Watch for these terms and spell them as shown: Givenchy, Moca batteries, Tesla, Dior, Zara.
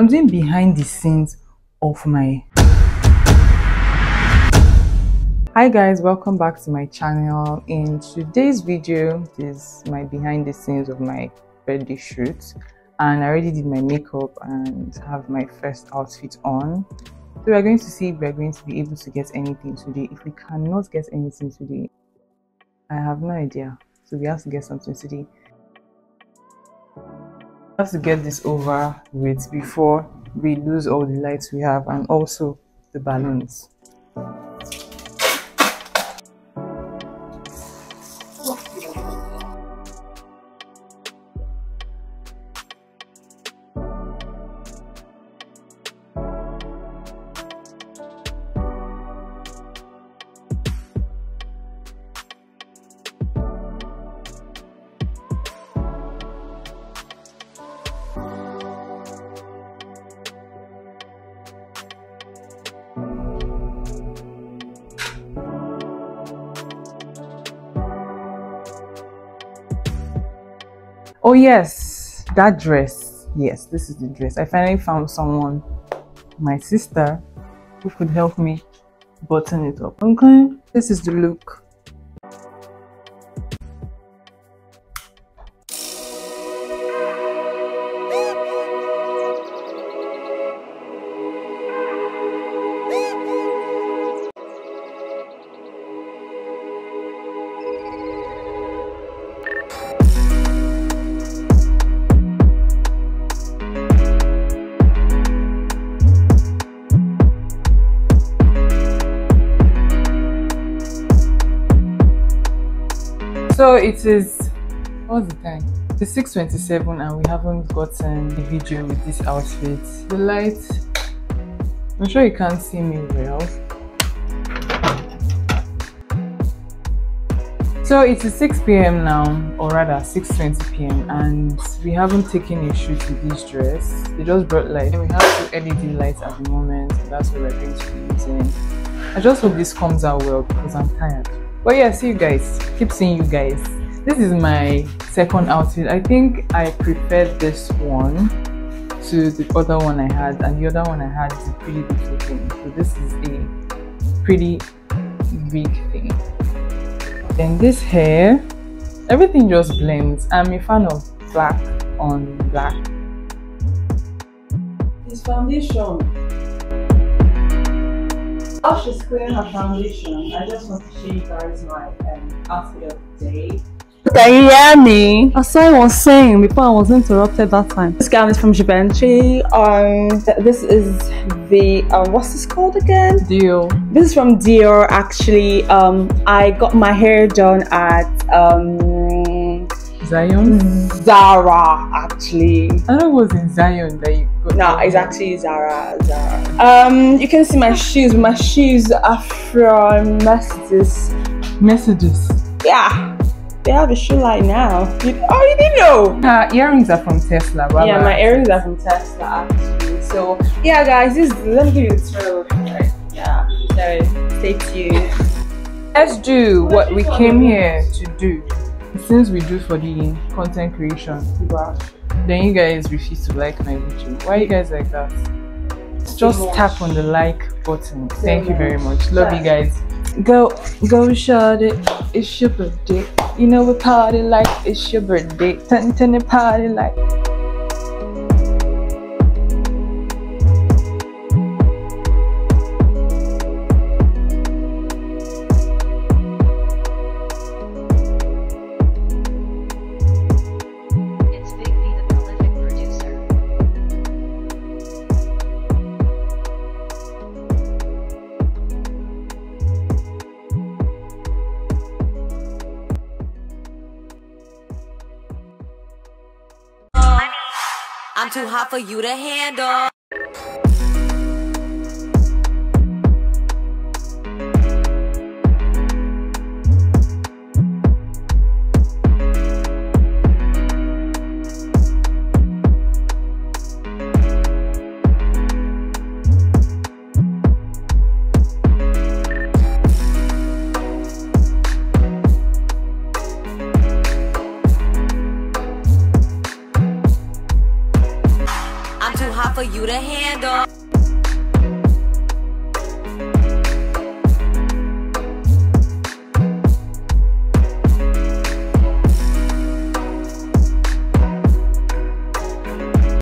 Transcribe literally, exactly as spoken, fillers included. I'm doing behind the scenes of my... Hi guys, welcome back to my channel. In today's video is my behind the scenes of my birthday shoot, and I already did my makeup and have my first outfit on. So we're going to see if we're going to be able to get anything today. If we cannot get anything today, I have no idea. So we have to get something today. We have to get this over with before we lose all the lights we have and also the balloons. Oh yes, that dress. Yes, this is the dress. I finally found someone, my sister, who could help me button it up. Okay, this is the look. So it is, what's the time? It's six twenty-seven and we haven't gotten the video with this outfit. The light, I'm sure you can't see me well. So it is six p m now, or rather six twenty p m, and we haven't taken a shoot with this dress. They just brought light and we have two L E D lights at the moment, and that's what we're going to be using. I just hope this comes out well because I'm tired. But yeah, see you guys. Keep seeing you guys. This is my second outfit. I think I preferred this one to the other one I had, and the other one I had is a pretty big thing. So this is a pretty big thing. Then this hair, everything just blends. I'm a fan of black on black. This foundation. While she's clearing her foundation, I just want to show you guys my um, outfit of the day. Can you hear me? As I was saying before, I was interrupted that time. This gown is from Givenchy. Um, this is the um, what's this called again? Dior. This is from Dior. Actually, um, I got my hair done at um Zion. Zara, actually. I thought it was in Zion that you. No, it's actually Zara. Zara. Um, you can see my shoes. My shoes are from Messages. Messages. Yeah, they have a shoe line now. You, oh, you didn't know. Uh, earrings are from Tesla. Baba. Yeah, my earrings are from Tesla actually. So yeah, guys, this let me give you the trail. Right? Yeah, so stay tuned. Let's do what we came here to do. Since we do for the content creation. Wow. Then you guys refuse to like my video. Why are you guys like that? Just tap on the like button. Thank you very much. Love you guys. Go, go, shout it. It's your birthday. You know we party like it's your birthday. Turn, turn the party like. I'm too hot for you to handle. for you to handle.